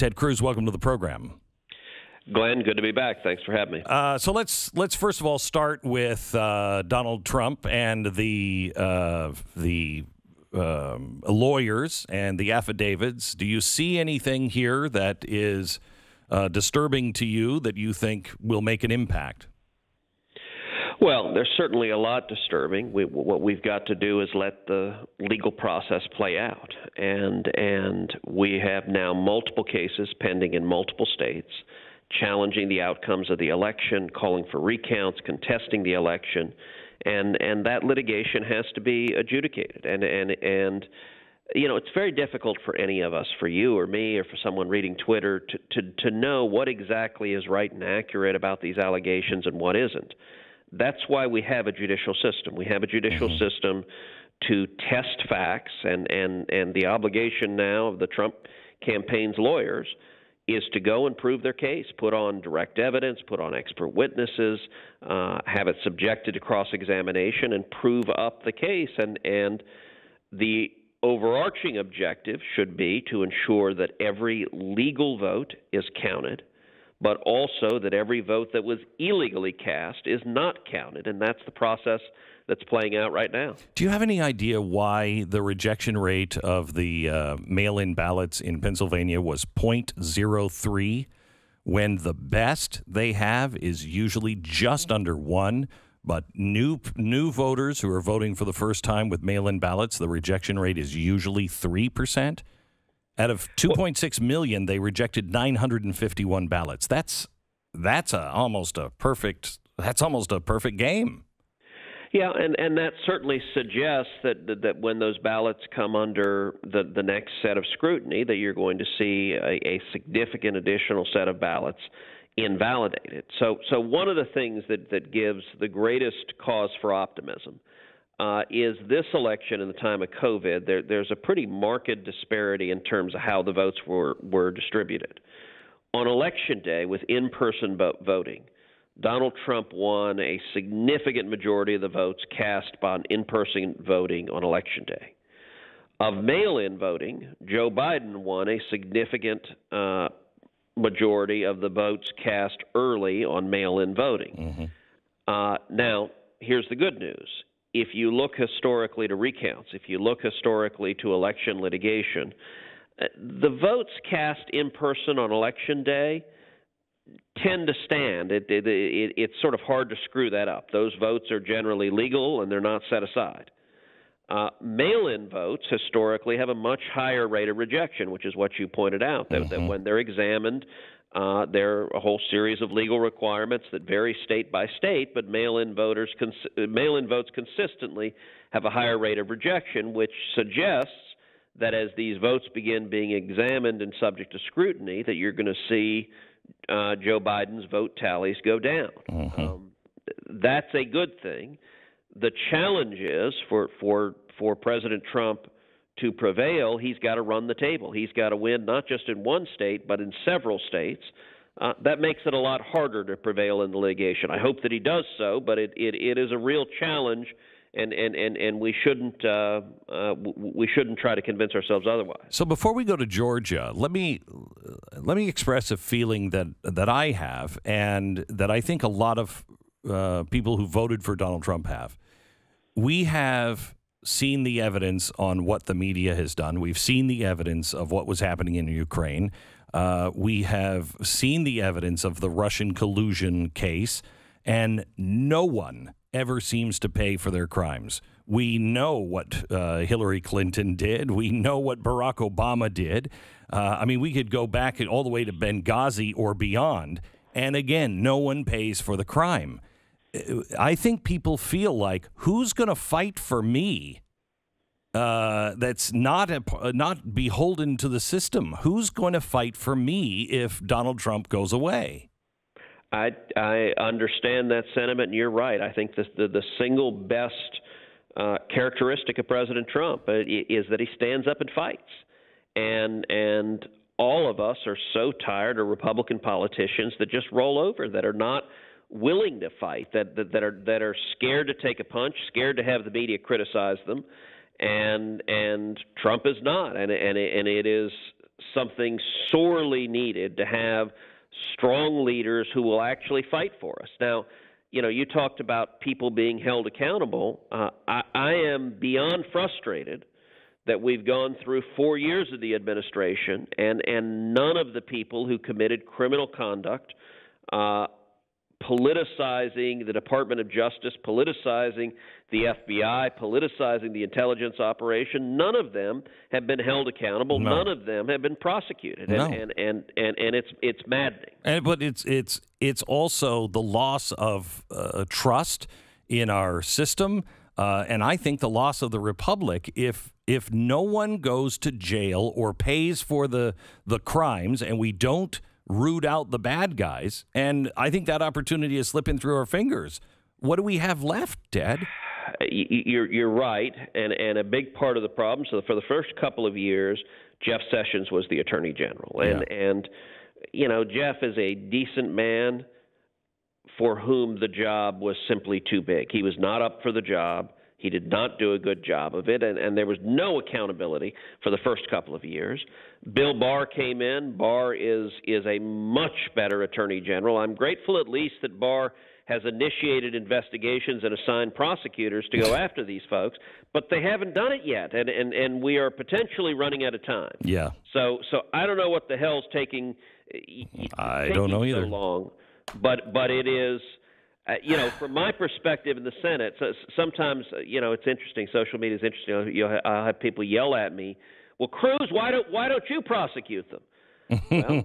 Ted Cruz, welcome to the program. Glenn, good to be back. Thanks for having me. So let's first of all start with Donald Trump and the lawyers and the affidavits. Do you see anything here that is disturbing to you that you think will make an impact? Well, there's certainly a lot disturbing. What we've got to do is let the legal process play out, and we have now multiple cases pending in multiple states, challenging the outcomes of the election, calling for recounts, contesting the election, and that litigation has to be adjudicated. And you know, it's very difficult for any of us, for you or me or for someone reading Twitter, to know what exactly is right and accurate about these allegations and what isn't. That's why we have a judicial system. We have a judicial system to test facts, and the obligation now of the Trump campaign's lawyers is to go and prove their case, put on direct evidence, put on expert witnesses, have it subjected to cross-examination, and prove up the case. And the overarching objective should be to ensure that every legal vote is counted, but also that every vote that was illegally cast is not counted, and that's the process that's playing out right now. Do you have any idea why the rejection rate of the mail-in ballots in Pennsylvania was 0.03 when the best they have is usually just under 1? But new voters who are voting for the first time with mail-in ballots, the rejection rate is usually 3%. Out of 2.6 million, they rejected 951 ballots. That's almost a perfect game. Yeah, and that certainly suggests that when those ballots come under the next set of scrutiny, that you're going to see a significant additional set of ballots invalidated. So one of the things that gives the greatest cause for optimism is this election in the time of COVID, there's a pretty marked disparity in terms of how the votes were distributed. On Election Day, with in-person voting, Donald Trump won a significant majority of the votes cast by in-person voting on Election Day. Of mail-in voting, Joe Biden won a significant majority of the votes cast early on mail-in voting. Now, here's the good news. If you look historically to recounts, if you look historically to election litigation, the votes cast in person on Election Day tend to stand. It's sort of hard to screw that up. Those votes are generally legal and they're not set aside. Mail-in votes historically have a much higher rate of rejection, which is what you pointed out, that when they're examined, there are a whole series of legal requirements that vary state by state, but mail-in votes consistently have a higher rate of rejection, which suggests that as these votes begin being examined and subject to scrutiny, that you're going to see Joe Biden's vote tallies go down. That's a good thing. The challenge is for President Trump to prevail, he's got to run the table. He's got to win not just in one state, but in several states. That makes it a lot harder to prevail in the litigation. I hope that he does so, but it is a real challenge, and we shouldn't try to convince ourselves otherwise. So before we go to Georgia, let me express a feeling that I have, and that I think a lot of people who voted for Donald Trump have. We have seen the evidence on what the media has done. We've seen the evidence of what was happening in Ukraine. We have seen the evidence of the Russian collusion case, and no one ever seems to pay for their crimes. We know what Hillary Clinton did. We know what Barack Obama did. I mean, we could go back all the way to Benghazi or beyond, and again, no one pays for the crime. I think people feel like, who's going to fight for me that's not beholden to the system? Who's going to fight for me if Donald Trump goes away? I understand that sentiment, and you're right. I think the single best characteristic of President Trump is that he stands up and fights. And all of us are so tired of Republican politicians that just roll over, that are not willing to fight, that are scared to take a punch, scared to have the media criticize them, and Trump is not, and it is something sorely needed to have strong leaders who will actually fight for us. Now, you know, you talked about people being held accountable. I am beyond frustrated that we've gone through 4 years of the administration and none of the people who committed criminal conduct, politicizing the Department of Justice, politicizing the FBI, politicizing the intelligence operation, none of them have been held accountable. No. None of them have been prosecuted. No. And it's maddening. But it's also the loss of trust in our system. And I think the loss of the republic, if no one goes to jail or pays for the crimes and we don't root out the bad guys, and I think that opportunity is slipping through our fingers. What do we have left, Ted? You're right, and a big part of the problem, so for the first couple of years, Jeff Sessions was the Attorney General. And, yeah. And you know, Jeff is a decent man for whom the job was simply too big. He was not up for the job. He did not do a good job of it, and there was no accountability for the first couple of years. Bill Barr came in. Barr is a much better attorney general. I'm grateful at least that Barr has initiated investigations and assigned prosecutors to go after these folks, but they haven't done it yet, and we are potentially running out of time. Yeah. So I don't know what the hell's taking. I don't know either. So long, but it is. You know, from my perspective in the Senate, so sometimes, you know, it's interesting. Social media is interesting. I'll have people yell at me, well, Cruz, why don't you prosecute them? Well,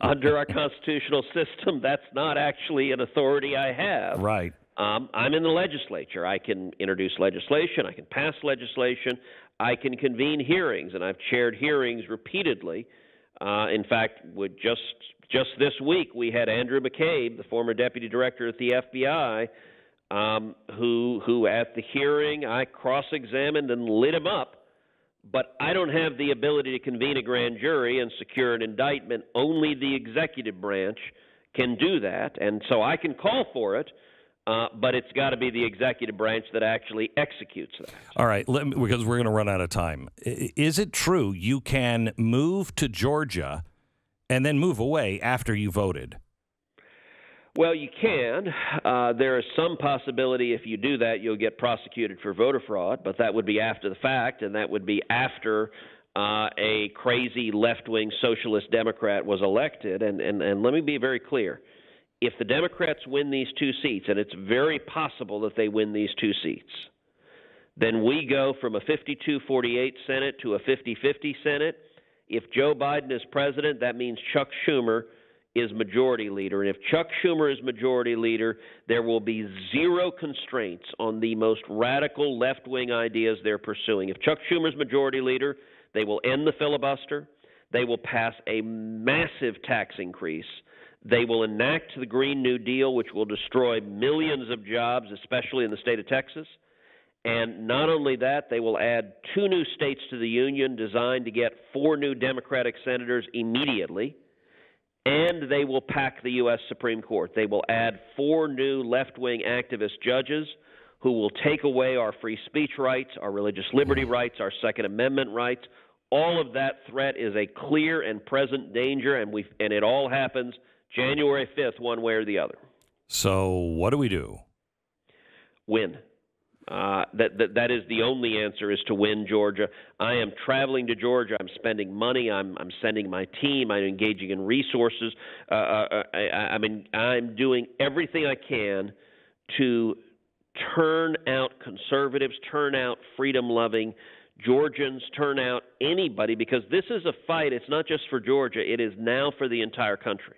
under our constitutional system, that's not actually an authority I have. Right. I'm in the legislature. I can introduce legislation. I can pass legislation. I can convene hearings, and I've chaired hearings repeatedly. In fact, would just this week, we had Andrew McCabe, the former deputy director at the FBI, who at the hearing I cross-examined and lit him up. But I don't have the ability to convene a grand jury and secure an indictment. Only the executive branch can do that. And so I can call for it. But it's got to be the executive branch that actually executes that. All right, because we're going to run out of time. Is it true you can move to Georgia and then move away after you voted? Well, you can. There is some possibility if you do that, you'll get prosecuted for voter fraud, but that would be after the fact, and that would be after a crazy left-wing socialist Democrat was elected. And let me be very clear. If the Democrats win these two seats, and it's very possible that they win these two seats, then we go from a 52-48 Senate to a 50-50 Senate. If Joe Biden is president, that means Chuck Schumer is majority leader. And if Chuck Schumer is majority leader, there will be zero constraints on the most radical left-wing ideas they're pursuing. If Chuck Schumer's majority leader, they will end the filibuster. They will pass a massive tax increase. They will enact the Green New Deal, which will destroy millions of jobs, especially in the state of Texas. And not only that, they will add 2 new states to the union designed to get 4 new Democratic senators immediately. And they will pack the U.S. Supreme Court. They will add 4 new left-wing activist judges who will take away our free speech rights, our religious liberty rights, our Second Amendment rights. All of that threat is a clear and present danger, and it all happens January 5th, one way or the other. So what do we do? Win. That is the only answer, is to win Georgia. I am traveling to Georgia. I'm spending money. I'm sending my team. I'm engaging in resources. I'm doing everything I can to turn out conservatives, turn out freedom-loving Georgians, turn out anybody, because this is a fight. It's not just for Georgia. It is now for the entire country.